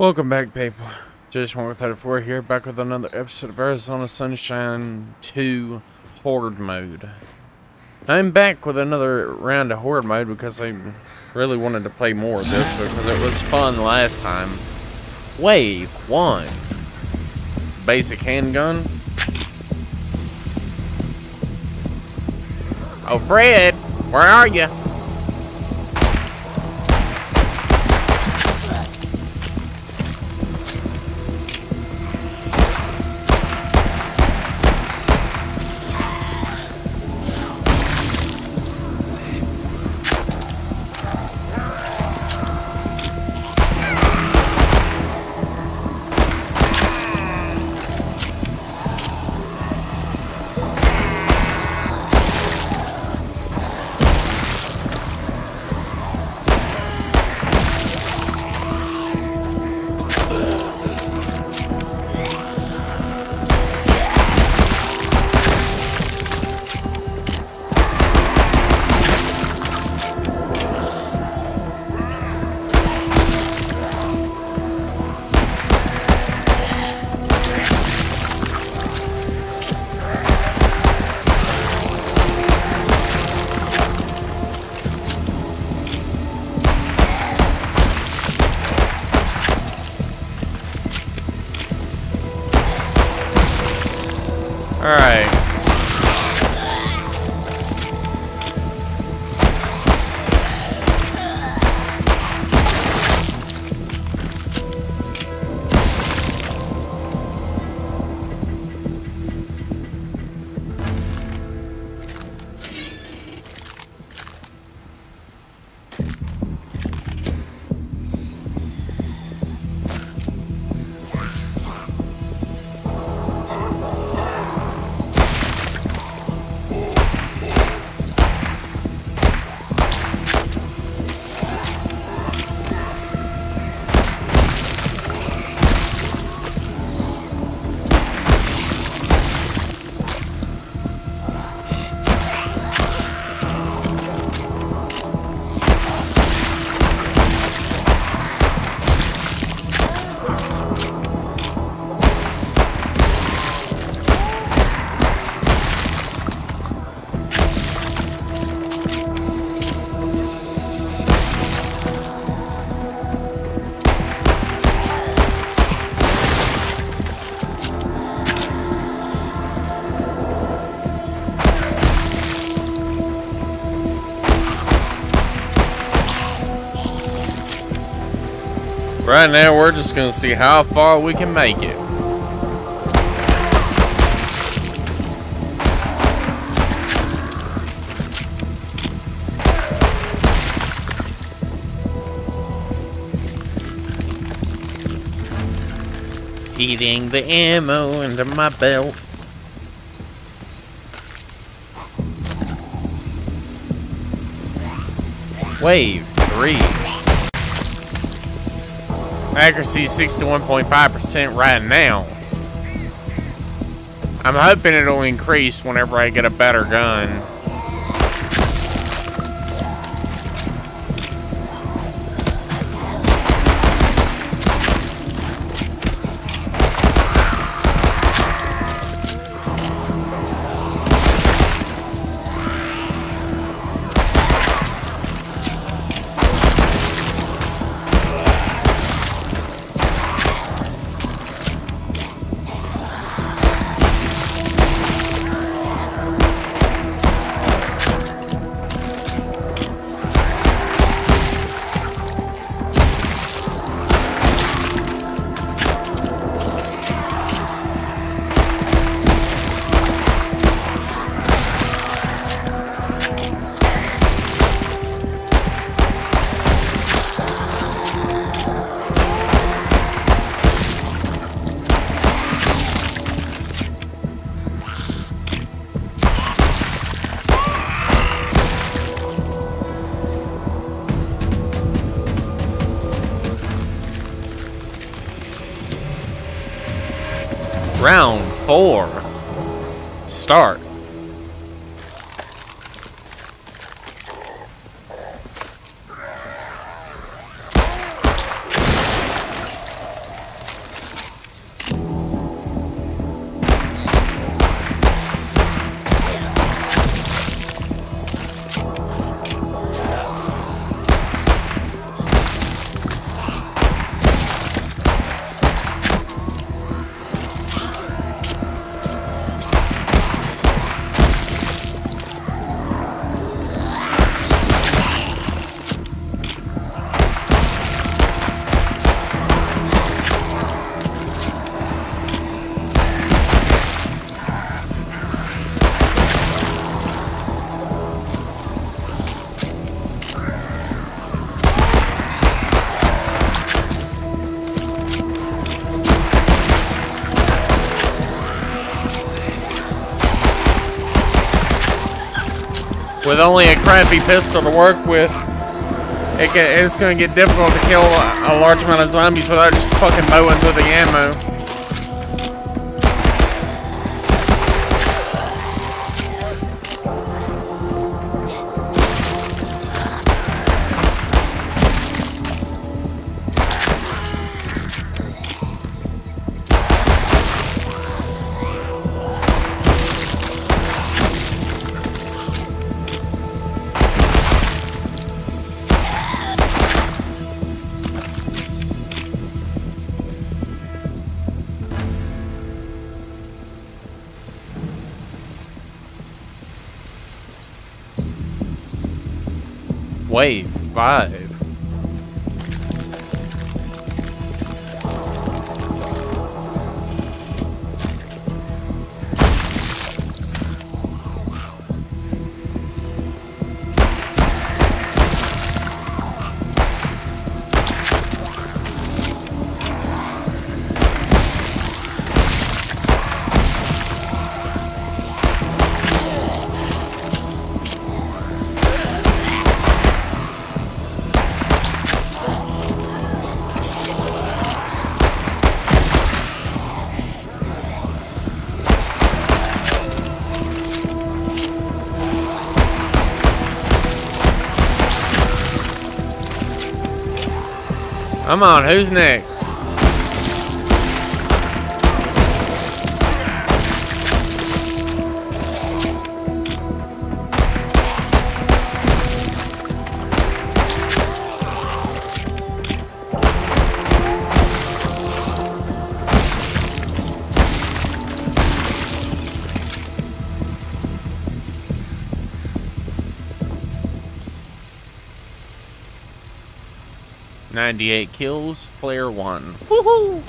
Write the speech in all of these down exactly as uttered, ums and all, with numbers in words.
Welcome back, people. Jasonwalker thirty-four here, back with another episode of Arizona Sunshine two Horde Mode. I'm back with another round of Horde Mode because I really wanted to play more of this because it was fun last time. Wave one. Basic handgun. Oh, Fred! Where are you? Right now, we're just gonna see how far we can make it. Eating the ammo into my belt. Wave three. Accuracy sixty-one point five percent right now. I'm hoping it'll increase whenever I get a better gun. Round four. Start. with only a crappy pistol to work with, it can, it's going to get difficult to kill a large amount of zombies without just fucking mowing through the ammo. Wave vibe. Come on, who's next? ninety-eight kills, player one. Woohoo!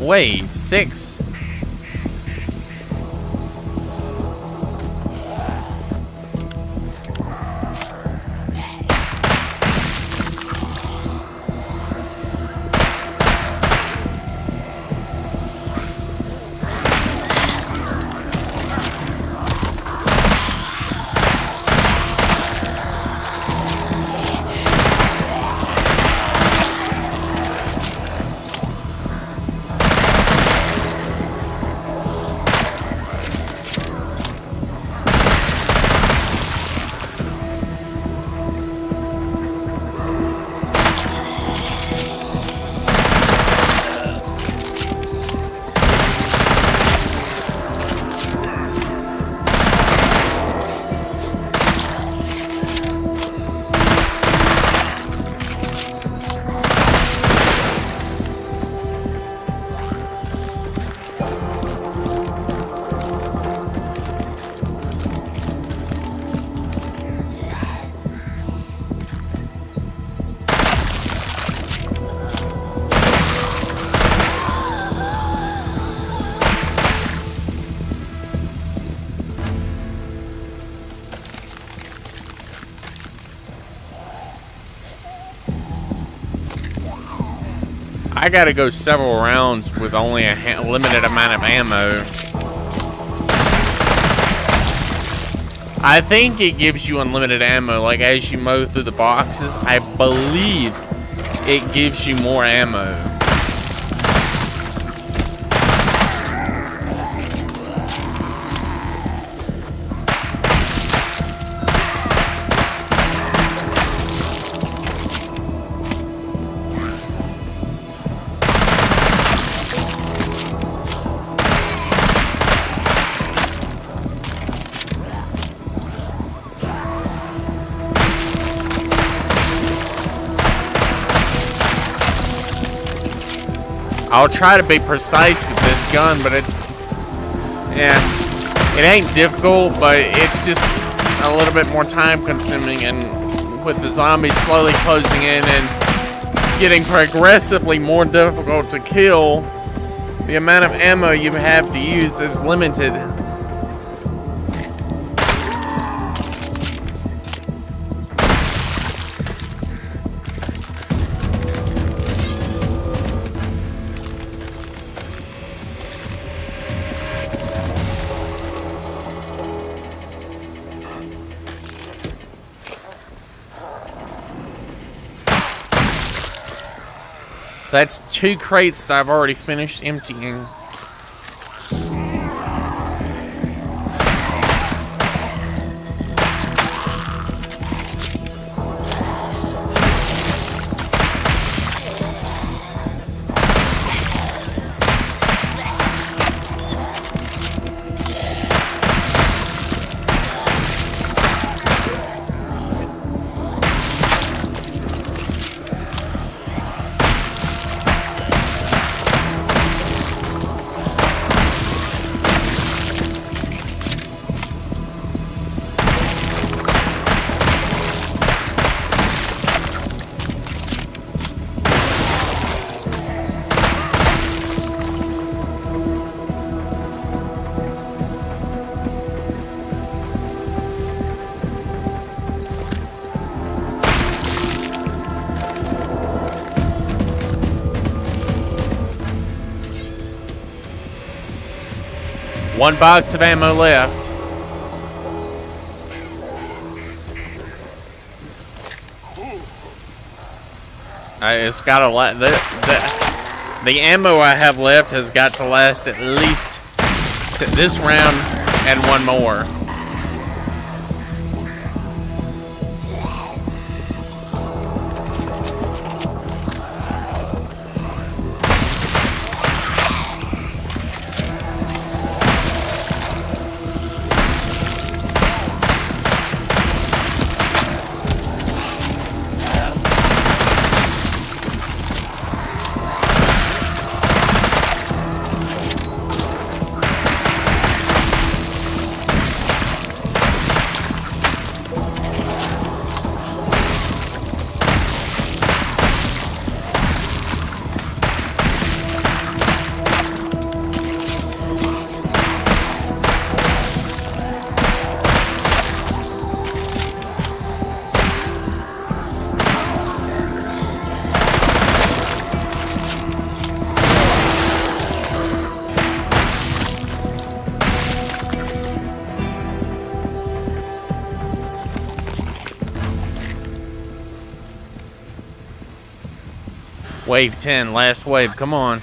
Wave six. I gotta go several rounds with only a ha limited amount of ammo. I think it gives you unlimited ammo. Like, as you mow through the boxes, I believe it gives you more ammo. I'll try to be precise with this gun, but it's yeah, it ain't difficult, but it's just a little bit more time consuming, and with the zombies slowly closing in and getting progressively more difficult to kill, the amount of ammo you have to use is limited. That's two crates that I've already finished emptying. One box of ammo left. I, it's gotta la- the, the, the ammo I have left has got to last at least this round and one more. Wave ten, last wave, come on.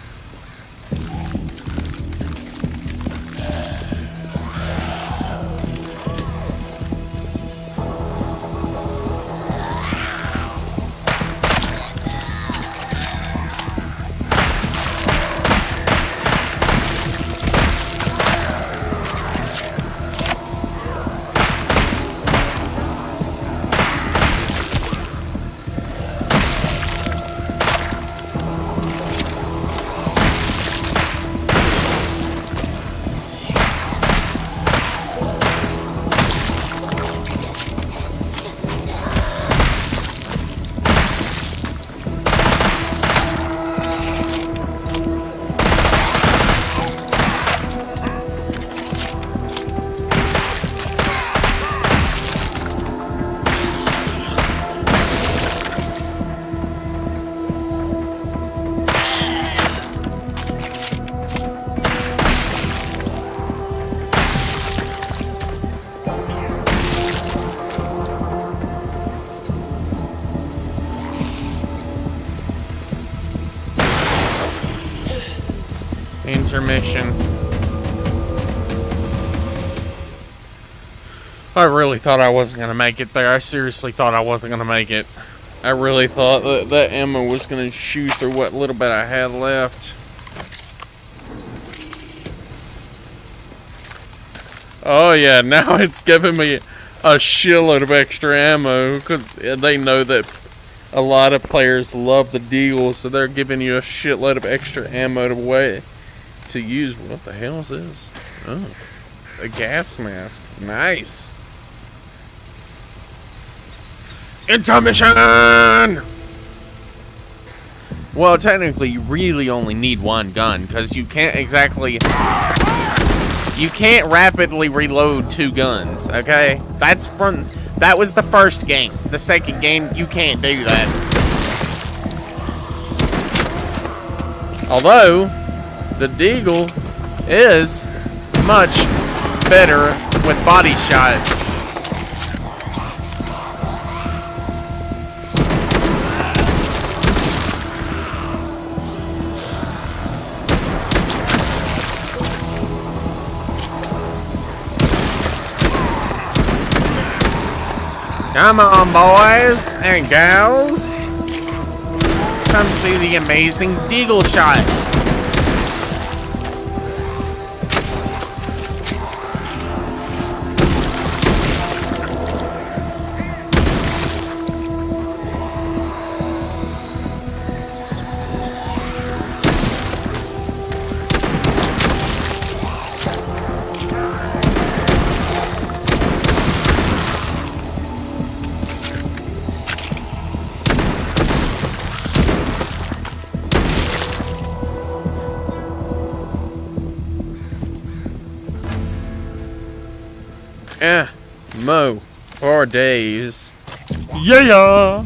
Intermission. I really thought I wasn't gonna make it there. I seriously thought I wasn't gonna make it. I really thought that, that ammo was gonna shoot through what little bit I had left. Oh yeah, now it's giving me a shitload of extra ammo because they know that a lot of players love the Deagle, so they're giving you a shitload of extra ammo to weigh. To use. What the hell is this? Oh, a gas mask. Nice. Intermission! Well, technically, you really only need one gun, because you can't exactly... You can't rapidly reload two guns, okay? That's from... That was the first game. The second game, you can't do that. Although, the Deagle is much better with body shots. Come on, boys and gals. Come see the amazing Deagle shot. Eh, mo, four days. Yeah!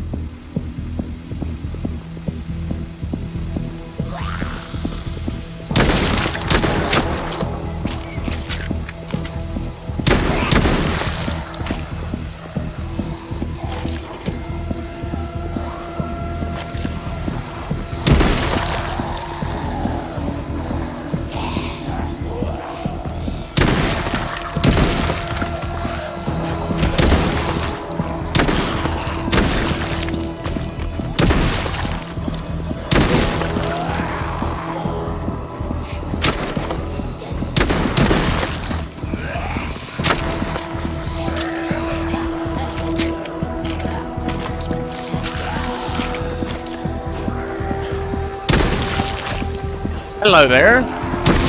Hello there.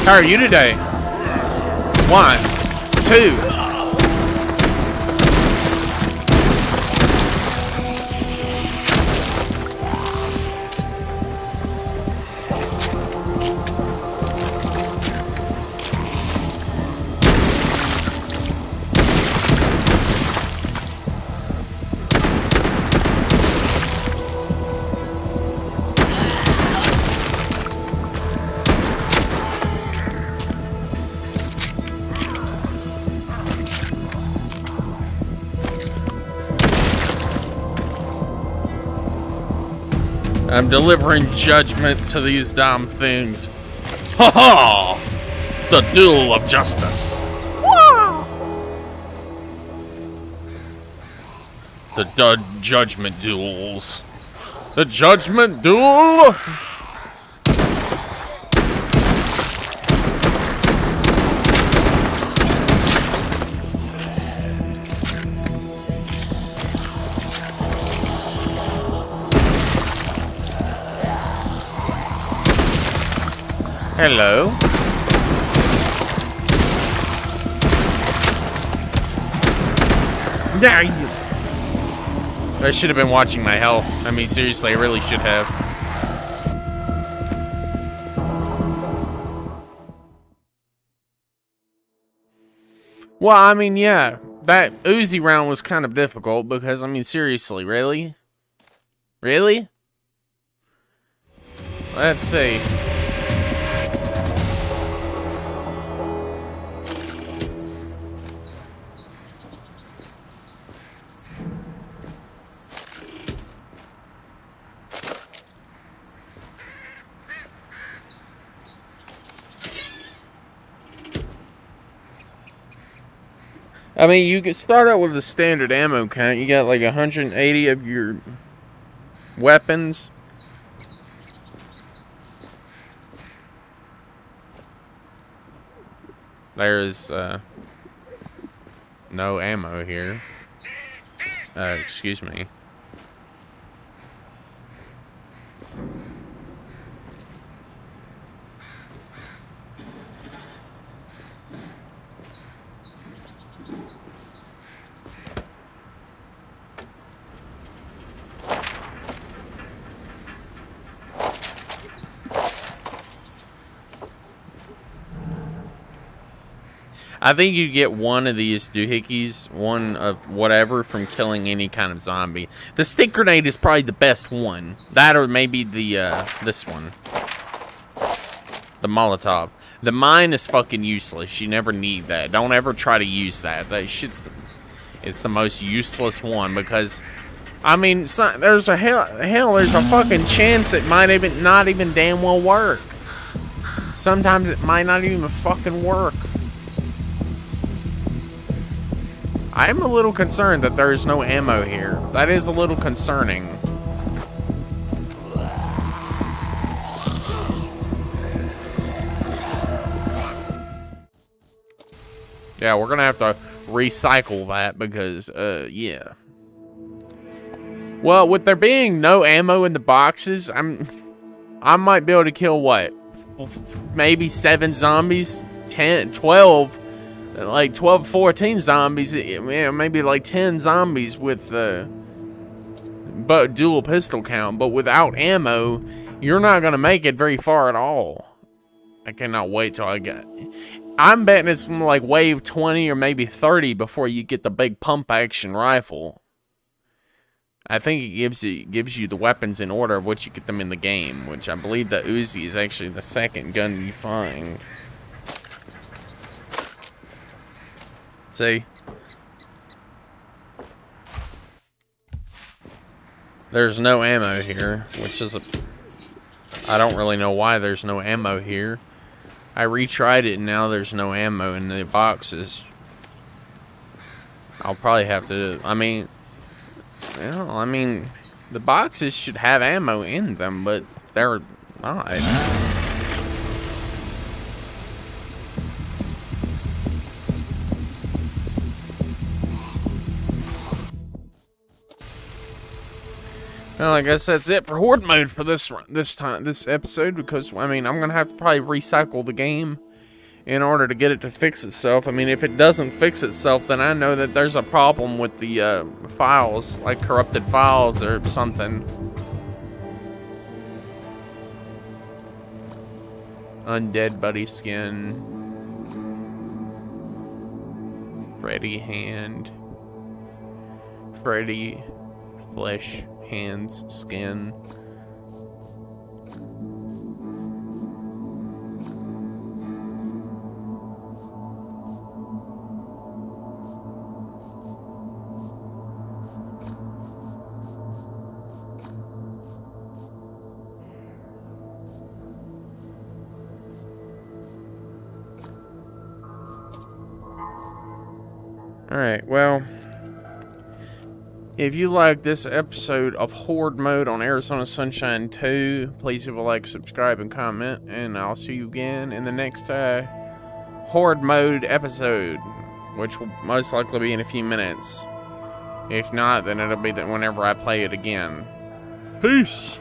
How are you today? One, two. I'm delivering judgment to these damn things. Ha ha! The duel of justice. Wow. The dud judgment duels. The judgment duel. Hello. I should have been watching my health. I mean, seriously, I really should have. Well, I mean, yeah. That Uzi round was kind of difficult because, I mean, seriously, really? Really? Let's see. I mean, you could start out with a standard ammo count. You got like one hundred eighty of your weapons. There is uh, no ammo here. Uh, excuse me. I think you get one of these doohickeys, one of whatever, from killing any kind of zombie. The stick grenade is probably the best one. That or maybe the, uh, this one. The Molotov. The mine is fucking useless. You never need that. Don't ever try to use that. That shit's the, it's the most useless one because... I mean, so, there's a hell, hell, there's a fucking chance it might even not even damn well work. Sometimes it might not even fucking work. I'm a little concerned that there is no ammo here. That is a little concerning. Yeah, we're gonna have to recycle that because, uh, yeah. Well, with there being no ammo in the boxes, I'm, I might be able to kill, what, maybe seven zombies? ten, twelve, like twelve, fourteen zombies, maybe like ten zombies with the uh, dual pistol count. But without ammo, you're not going to make it very far at all. I cannot wait till I get... I'm betting it's like wave twenty or maybe thirty before you get the big pump-action rifle. I think it gives you gives you the weapons in order of which you get them in the game, which I believe the Uzi is actually the second gun you find. See? There's no ammo here, which is a... I don't really know why there's no ammo here. I retried it and now there's no ammo in the boxes. I'll probably have to... I mean... Well, I mean, the boxes should have ammo in them, but they're not. Well, I guess that's it for Horde Mode for this this time, this episode, because I mean, I'm gonna have to probably recycle the game in order to get it to fix itself. I mean, if it doesn't fix itself, then I know that there's a problem with the uh, files, like corrupted files or something. Undead buddy skin. Freddy hand. Freddy flesh, hands, skin. Alright, well, if you like this episode of Horde Mode on Arizona Sunshine two, please leave a like, subscribe, and comment, and I'll see you again in the next uh, Horde Mode episode, which will most likely be in a few minutes. If not, then it'll be that whenever I play it again. Peace!